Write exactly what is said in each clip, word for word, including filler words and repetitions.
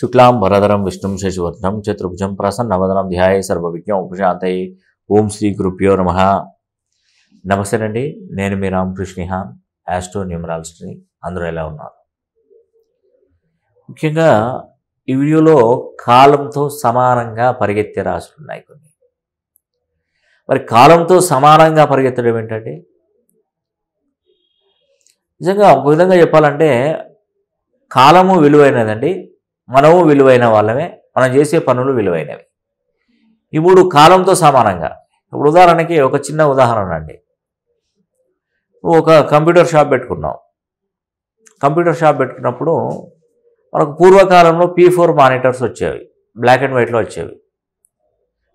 शुक्लां भरधरं विष्णुं शशिवर्धं चतुर्भुजं प्रसन्नवदनं ध्याये सर्वविघ्नोपशान्तये उपशान्तये ओम श्री गुरुभ्यो नमः। नमस्ते अंडी, नेनु मी रामकृष्ण ఆస్ట్రో న్యూమరాలజీ। అందరూ ఎలా ఉన్నారు? ముఖ్యంగా ఈ వీడియోలో కాలంతో సమానంగా పరిగెత్తే రాశులు ఉన్నాయి కొన్ని. మరి కాలంతో సమానంగా పరిగెత్తడం ఏంటంటే, నిజంగా ఒక విధంగా చెప్పాలంటే కాలము విలువైనదండి, మనము విలువైన వాళ్ళమే, మనం చేసే పనులు విలువైనవి. ఈ మూడు కాలంతో సమానంగా. ఇప్పుడు ఉదాహరణకి ఒక చిన్న ఉదాహరణ అండి, ఒక కంప్యూటర్ షాప్ పెట్టుకున్నాం. కంప్యూటర్ షాప్ పెట్టుకున్నప్పుడు మనకు పూర్వకాలంలో పీ ఫోర్ మానిటర్స్ వచ్చేవి, బ్లాక్ అండ్ వైట్లో వచ్చేవి.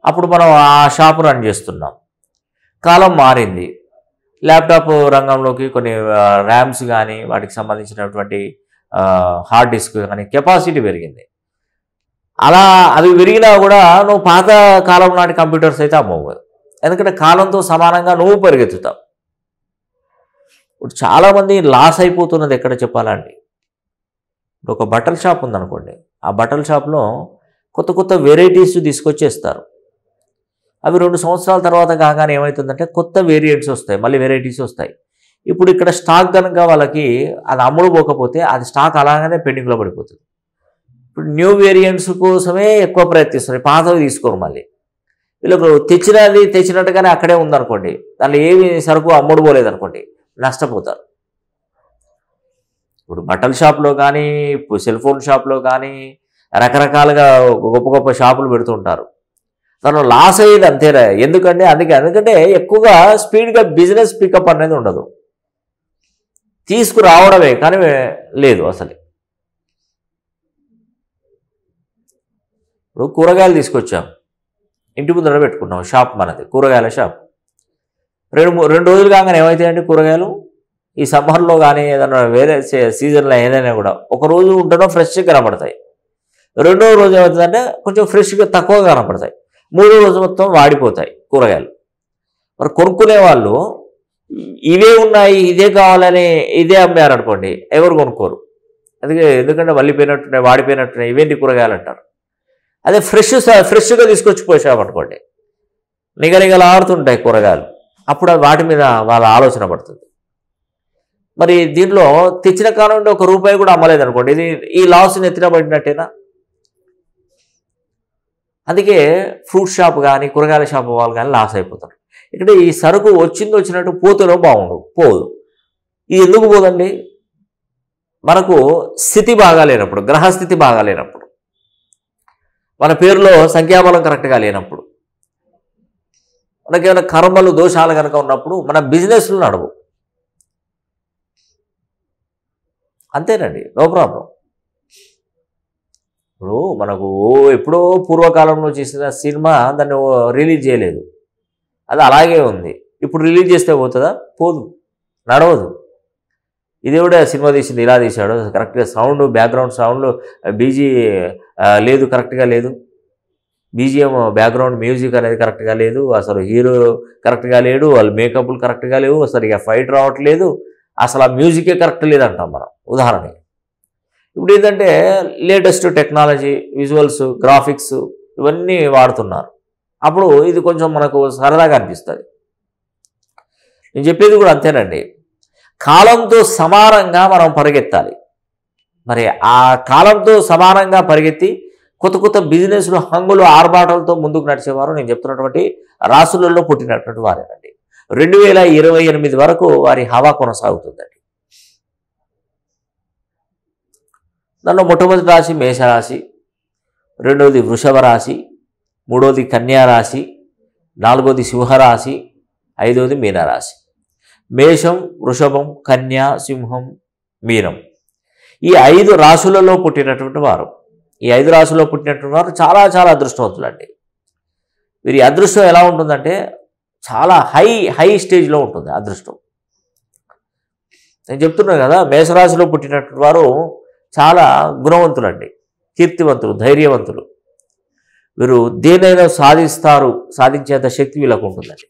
అప్పుడు మనం ఆ షాప్ రన్ చేస్తున్నాం. కాలం మారింది, ల్యాప్టాప్ రంగంలోకి కొన్ని ర్యామ్స్ కానీ వాటికి సంబంధించినటువంటి హార్డ్ డిస్క్ కానీ కెపాసిటీ పెరిగింది. అలా అవి పెరిగినా కూడా నువ్వు పాత కాలం నాటి కంప్యూటర్స్ అయితే అమ్మవు, ఎందుకంటే కాలంతో సమానంగా నువ్వు పరిగెత్తుతావు. ఇప్పుడు చాలామంది లాస్ అయిపోతున్నది ఎక్కడ చెప్పాలండి, ఇప్పుడు ఒక బట్టల షాప్ ఉందనుకోండి, ఆ బట్టల షాప్లో కొత్త కొత్త వెరైటీస్ తీసుకొచ్చేస్తారు. అవి రెండు సంవత్సరాల తర్వాత కాగానే ఏమవుతుందంటే కొత్త వేరియంట్స్ వస్తాయి, మళ్ళీ వెరైటీస్ వస్తాయి. ఇప్పుడు ఇక్కడ స్టాక్ కనుక వాళ్ళకి అది అమ్ముడు పోకపోతే అది స్టాక్ అలాగనే పెండింగ్లో పడిపోతుంది. ఇప్పుడు న్యూ వేరియంట్స్ కోసమే ఎక్కువ ప్రయత్నిస్తారు, పాతవి తీసుకోరు. మళ్ళీ వీళ్ళకు తెచ్చినది తెచ్చినట్టుగానే అక్కడే ఉందనుకోండి, దాంట్లో ఏమి సరుకు అమ్ముడు పోలేదనుకోండి, నష్టపోతారు. ఇప్పుడు బట్టల షాప్లో కానీ సెల్ ఫోన్ షాప్లో కానీ రకరకాలుగా గొప్ప గొప్ప షాపులు పెడుతుంటారు. దానిలో లాస్ అయ్యేది అంతేరా, ఎందుకంటే అందుకే ఎందుకంటే ఎక్కువగా స్పీడ్గా బిజినెస్ పికప్ అనేది ఉండదు, తీసుకురావడమే కానీ లేదు అసలు. ఇప్పుడు కూరగాయలు తీసుకొచ్చాం, ఇంటి ముందర పెట్టుకున్నాం, షాప్ మనది కూరగాయల షాప్. రెండు రెండు రోజులు కాగానే ఏమవుతాయంటే కూరగాయలు ఈ సమ్మర్లో కానీ ఏదైనా వేరే సీజన్లో ఏదైనా కూడా ఒకరోజు ఉండడం ఫ్రెష్గా కనపడతాయి, రెండో రోజు ఏమవుతుందంటే కొంచెం ఫ్రెష్గా తక్కువగా కనపడతాయి, మూడో రోజు మొత్తం వాడిపోతాయి కూరగాయలు. మరి కొనుక్కునే వాళ్ళు ఇవే ఉన్నాయి ఇదే కావాలని ఇదే అమ్మారనుకోండి, ఎవరు కొనుక్కోరు, అందుకే ఎందుకంటే వల్లిపోయినట్టున్నాయి వాడిపోయినట్టున్నాయి ఇవేంటి కూరగాయలు అంటారు. అదే ఫ్రెష్ ఫ్రెష్గా తీసుకొచ్చి పోసామనుకోండి నిగనిగలు ఆడుతుంటాయి కూరగాయలు, అప్పుడు వాటి మీద వాళ్ళ ఆలోచన పడుతుంది. మరి దీంట్లో తెచ్చిన కాలం నుండి ఒక రూపాయి కూడా అమ్మలేదు అనుకోండి, ఇది ఈ లాస్ని ఎత్తినబడినట్టేనా? అందుకే ఫ్రూట్ షాప్ కానీ కూరగాయల షాప్ వాళ్ళు కానీ లాస్ అయిపోతారు. ఇక్కడ ఈ సరుకు వచ్చింది వచ్చినట్టు పోతేనో బాగుండు, పోదు. ఇది ఎందుకు పోదండి? మనకు స్థితి బాగాలేనప్పుడు, గ్రహస్థితి బాగాలేనప్పుడు, మన పేరులో సంఖ్యాబలం కరెక్ట్గా లేనప్పుడు, మనకేమైనా కర్మలు దోషాలు కనుక ఉన్నప్పుడు మన బిజినెస్లు నడవు, అంతేనండి, నో ప్రాబ్లం. ఇప్పుడు మనకు ఎప్పుడో పూర్వకాలంలో చేసిన సినిమా దాన్ని రిలీజ్ చేయలేదు, అది అలాగే ఉంది. ఇప్పుడు రిలీజ్ చేస్తే పోతుందా? పోదు, నడవదు. ఇది కూడా సినిమా తీసింది ఇలా తీశాడు, కరెక్ట్గా సౌండ్ బ్యాక్గ్రౌండ్ సౌండ్ బీజీ లేదు, కరెక్ట్గా లేదు, బీజిఎం బ్యాక్గ్రౌండ్ మ్యూజిక్ అనేది కరెక్ట్గా లేదు, అసలు హీరో కరెక్ట్గా లేడు, వాళ్ళు మేకప్లు కరెక్ట్గా లేవు, అసలు ఇక ఫైట్ రావట్లేదు, అసలు ఆ మ్యూజికే కరెక్ట్ లేదంటాం మనం ఉదాహరణకి. ఇప్పుడు ఏంటంటే లేటెస్ట్ టెక్నాలజీ, విజువల్స్, గ్రాఫిక్స్ ఇవన్నీ వాడుతున్నారు. అప్పుడు ఇది కొంచెం మనకు సరదాగా అనిపిస్తుంది. నేను చెప్పేది కూడా అంతేనండి, కాలంతో సమానంగా మనం పరిగెత్తాలి. మరి ఆ కాలంతో సమానంగా పరిగెత్తి కొత్త కొత్త బిజినెస్లు హంగులు ఆర్భాటాలతో ముందుకు నడిచేవారు నేను చెప్తున్నటువంటి రాసులలో పుట్టినటువంటి వారేనండి. రెండు వేల ఇరవై ఎనిమిది వరకు వారి హవా కొనసాగుతుందండి. దానిలో మొట్టమొదటి రాశి మేషరాశి, రెండవది వృషభ రాశి, మూడవది కన్యా రాశి, నాలుగవది సింహరాశి, ఐదవది మీనరాశి. మేషం, వృషభం, కన్యా, సింహం, మీనం, ఈ ఐదు రాశులలో పుట్టినటువంటి వారు ఈ ఐదు రాశుల్లో పుట్టినటువంటి వారు చాలా చాలా అదృష్టవంతులండి. వీరి అదృష్టం ఎలా ఉంటుందంటే చాలా హై హై స్టేజ్లో ఉంటుంది అదృష్టం. నేను చెప్తున్నాను కదా, మేషరాశిలో పుట్టినటువంటి వారు చాలా గుణవంతులండి, కీర్తివంతులు, ధైర్యవంతులు. వీరు దేనైనా సాధిస్తారు, సాధించేంత శక్తి వీళ్ళకు ఉంటుందండి.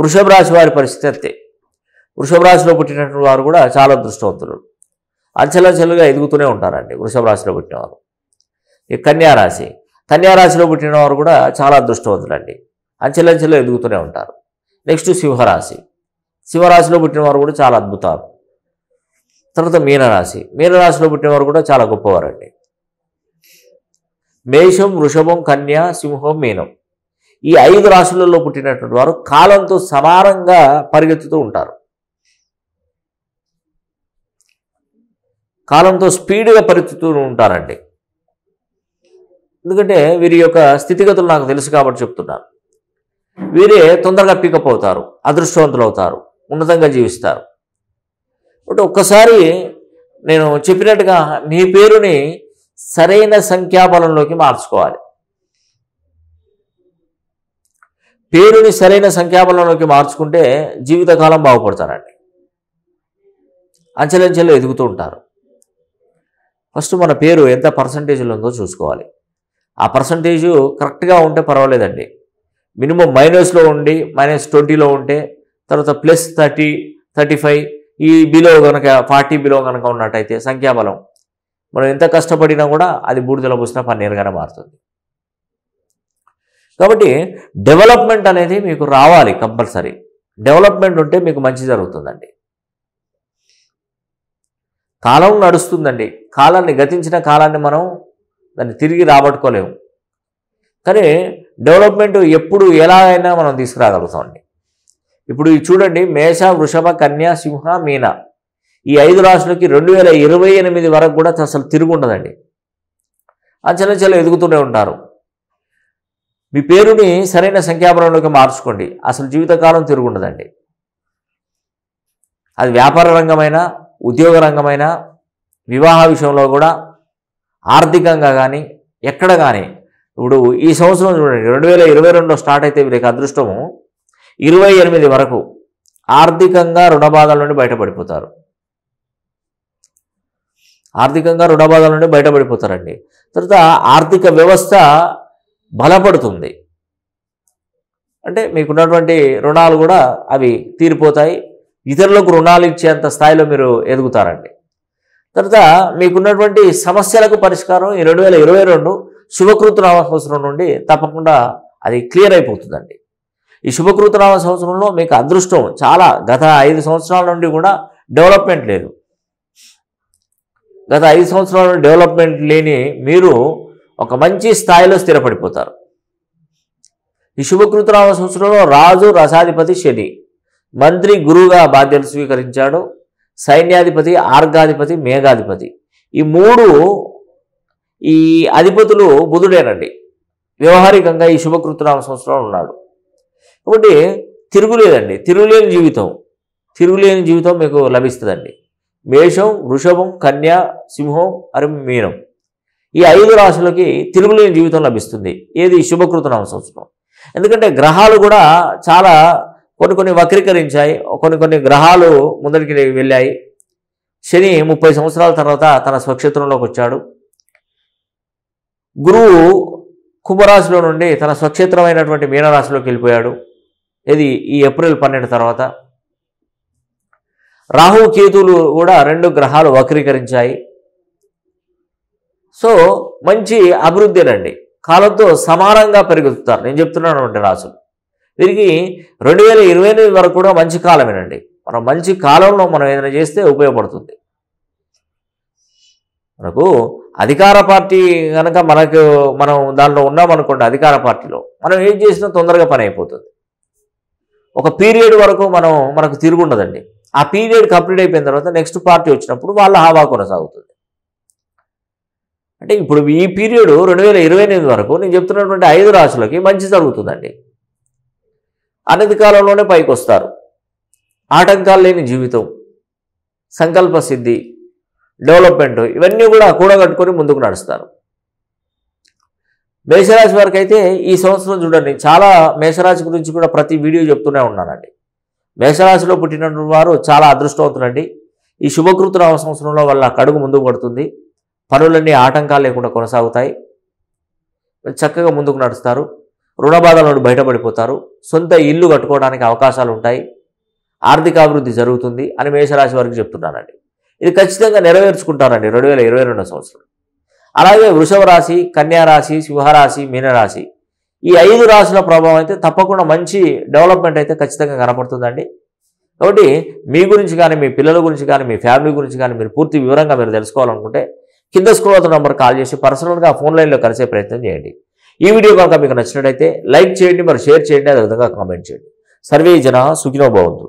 వృషభ రాశి వారి పరిస్థితి అంతే. వృషభ రాశిలో పుట్టినటువంటి వారు కూడా చాలా అదృష్టవంతులు. అంచెలంచెలుగా ఎదుగుతూనే ఉంటారండి వృషభ రాశిలో పుట్టినవారు. ఈ కన్యా రాశి, కన్యా రాశిలో పుట్టినవారు కూడా చాలా అదృష్టవంతులండి, అంచెలంచెలు ఎదుగుతూనే ఉంటారు. నెక్స్ట్ సింహరాశి, సింహరాశిలో పుట్టినవారు కూడా చాలా అద్భుతాలు. తర్వాత మీనరాశి, మీనరాశిలో పుట్టినవారు కూడా చాలా గొప్పవారండి. మేషం, వృషభం, కన్యా, సింహం, మీనం ఈ ఐదు రాశులలో పుట్టినటువంటి వారు కాలంతో సమానంగా పరిగెత్తుతూ ఉంటారు, కాలంతో స్పీడ్గా పరిగెత్తుతూ ఉంటారండి. ఎందుకంటే వీరి యొక్క స్థితిగతులు నాకు తెలుసు కాబట్టి చెప్తున్నాను. వీరే తొందరగా పికప్ అవుతారు, అదృష్టవంతులు అవుతారు, ఉన్నతంగా జీవిస్తారు. అంటే ఒక్కసారి నేను చెప్పినట్టుగా మీ పేరుని సరైన సంఖ్యాబలంలోకి మార్చుకోవాలి. పేరుని సరైన సంఖ్యాబలంలోకి మార్చుకుంటే జీవితకాలం బాగుపడతారండి, అంచెలంచెలు ఎదుగుతూ ఉంటారు. ఫస్ట్ మన పేరు ఎంత పర్సంటేజ్లో ఉందో చూసుకోవాలి. ఆ పర్సంటేజు కరెక్ట్గా ఉంటే పర్వాలేదండి. మినిమం మైనస్లో ఉండి మైనస్ ట్వంటీలో ఉంటే, తర్వాత ప్లస్ థర్టీ థర్టీ ఫైవ్ ఈ బిలో కనుక ఫార్టీ బిలో కనుక ఉన్నట్టయితే సంఖ్యాబలం మనం ఎంత కష్టపడినా కూడా అది బూడిదల పోసినా పన్నీరుగానే మారుతుంది. కాబట్టి డెవలప్మెంట్ అనేది మీకు రావాలి కంపల్సరీ. డెవలప్మెంట్ ఉంటే మీకు మంచి జరుగుతుందండి. కాలం నడుస్తుందండి, కాలాన్ని గతించిన కాలాన్ని మనం దాన్ని తిరిగి రాబట్టుకోలేము. కానీ డెవలప్మెంట్ ఎప్పుడు ఎలా అయినా మనం తీసుకురాగలుగుతామండి. ఇప్పుడు చూడండి, మేష, వృషభ, కన్యా, సింహ, మీన ఈ ఐదు రాశులకి రెండు వేల ఇరవై ఎనిమిది వరకు కూడా అసలు తిరుగుండదండి, అంచెలంచెలు ఎదుగుతూనే ఉంటారు. మీ పేరుని సరైన సంఖ్యాబలంలోకి మార్చుకోండి, అసలు జీవితకాలం తిరుగుండదండి. అది వ్యాపార రంగమైన, ఉద్యోగ రంగమైన, వివాహ విషయంలో కూడా, ఆర్థికంగా కానీ, ఎక్కడ కానీ. ఇప్పుడు ఈ సంవత్సరం చూడండి, రెండు వేల ఇరవై రెండులో స్టార్ట్ అయితే వీరికి అదృష్టము ఇరవై ఎనిమిది వరకు ఆర్థికంగా రుణబాధల నుండి బయటపడిపోతారు, ఆర్థికంగా రుణబాధల నుండి బయటపడిపోతారండి. తర్వాత ఆర్థిక వ్యవస్థ బలపడుతుంది, అంటే మీకున్నటువంటి రుణాలు కూడా అవి తీరిపోతాయి, ఇతరులకు రుణాలు ఇచ్చేంత స్థాయిలో మీరు ఎదుగుతారండి. తర్వాత మీకున్నటువంటి సమస్యలకు పరిష్కారం ఈ రెండు వేల ఇరవై రెండు శుభకృత నామ సంవత్సరం నుండి తప్పకుండా అది క్లియర్ అయిపోతుందండి. ఈ శుభకృత నామ సంవత్సరంలో మీకు అదృష్టం చాలా. గత ఐదు సంవత్సరాల నుండి కూడా డెవలప్మెంట్ లేదు, గత ఐదు సంవత్సరాల నుండి డెవలప్మెంట్ లేని మీరు ఒక మంచి స్థాయిలో స్థిరపడిపోతారు. ఈ శుభకృత నామ సంవత్సరంలో రాజు రసాధిపతి శని, మంత్రి గురువుగా బాధ్యతలు స్వీకరించాడు, సైన్యాధిపతి, ఆర్గాధిపతి, మేఘాధిపతి ఈ మూడు ఈ అధిపతులు బుధుడేనండి. వ్యవహారికంగా ఈ శుభకృత నామ సంవత్సరంలో ఉన్నాడు కాబట్టి తిరుగులేదండి, తిరుగులేని జీవితం, తిరుగులేని జీవితం మీకు లభిస్తుందండి. మేషం, వృషభం, కన్యా, సింహం, అరి మీనం ఈ ఐదు రాశులకి తిరుగులేని జీవితం లభిస్తుంది ఏది శుభకృత నామ సంవత్సరం. ఎందుకంటే గ్రహాలు కూడా చాలా కొన్ని కొన్ని వక్రీకరించాయి, కొన్ని కొన్ని గ్రహాలు ముందరికి వెళ్ళాయి. శని ముప్పై సంవత్సరాల తర్వాత తన స్వక్షేత్రంలోకి వచ్చాడు, గురువు కుంభరాశిలో నుండి తన స్వక్షేత్రమైనటువంటి మీనరాశిలోకి వెళ్ళిపోయాడు, ఇది ఈ ఏప్రిల్ పన్నెండు తర్వాత. రాహు, కేతువులు కూడా రెండు గ్రహాలు వక్రీకరించాయి. సో మంచి అభివృద్ధినండి, కాలంతో సమానంగా పెరుగుతారు. నేను చెప్తున్నాను అంటే రాసులు వీరికి రెండు వేల ఇరవై ఎనిమిది వరకు కూడా మంచి కాలమేనండి. మనం మంచి కాలంలో మనం ఏదైనా చేస్తే ఉపయోగపడుతుంది. మనకు అధికార పార్టీ కనుక మనకు మనం దానిలో ఉన్నామనుకోండి, అధికార పార్టీలో మనం ఏం చేసినా తొందరగా పని అయిపోతుంది. ఒక పీరియడ్ వరకు మనం మనకు తిరుగుండదండి. ఆ పీరియడ్ కంప్లీట్ అయిపోయిన తర్వాత నెక్స్ట్ పార్టీ వచ్చినప్పుడు వాళ్ళ హావా కొనసాగుతుంది. అంటే ఇప్పుడు ఈ పీరియడ్ రెండు వేల ఇరవై ఎనిమిది వరకు నేను చెప్తున్నటువంటి ఐదు రాశులకి మంచి జరుగుతుందండి. అనతి కాలంలోనే పైకి వస్తారు, ఆటంకాలు లేని జీవితం, సంకల్ప సిద్ధి, డెవలప్మెంట్ ఇవన్నీ కూడా కూడగట్టుకొని ముందుకు నడుస్తారు. మేషరాశి వారికి అయితే ఈ సంవత్సరం చూడండి, చాలా మేషరాశి గురించి కూడా ప్రతి వీడియో చెప్తూనే ఉన్నానండి. మేషరాశిలో పుట్టినటువంటి వారు చాలా అదృష్టవంతులండి. ఈ శుభకృత నామ సంవత్సరంలో వాళ్ళ కడుగు ముందుకు పడుతుంది, పనులన్నీ ఆటంకాలు లేకుండా కొనసాగుతాయి, చక్కగా ముందుకు నడుస్తారు, రుణ బాధల నుండి బయటపడిపోతారు, సొంత ఇల్లు కట్టుకోవడానికి అవకాశాలు ఉంటాయి, ఆర్థిక అభివృద్ధి జరుగుతుంది అని మేషరాశి వారికి చెప్తున్నానండి. ఇది ఖచ్చితంగా నెరవేర్చుకుంటారండి రెండు వేల ఇరవై రెండవ సంవత్సరం. అలాగే వృషభ రాశి, కన్యా రాశి, సింహరాశి, మీనరాశి ఈ ఐదు రాశుల ప్రభావం అయితే తప్పకుండా మంచి డెవలప్మెంట్ అయితే ఖచ్చితంగా కనపడుతుందండి. కాబట్టి మీ గురించి కానీ, మీ పిల్లల గురించి కానీ, మీ ఫ్యామిలీ గురించి కానీ మీరు పూర్తి వివరంగా మీరు తెలుసుకోవాలనుకుంటే కింద స్క్రోల్ అవుతున్న నెంబర్ కాల్ చేసి పర్సనల్గా ఫోన్ లైన్లో కలిసే ప్రయత్నం చేయండి. ఈ వీడియో కనుక మీకు నచ్చినట్లయితే లైక్ చేయండి, మరి షేర్ చేయండి, అదేవిధంగా కామెంట్ చేయండి. సర్వే జన సుఖినో భవంతు.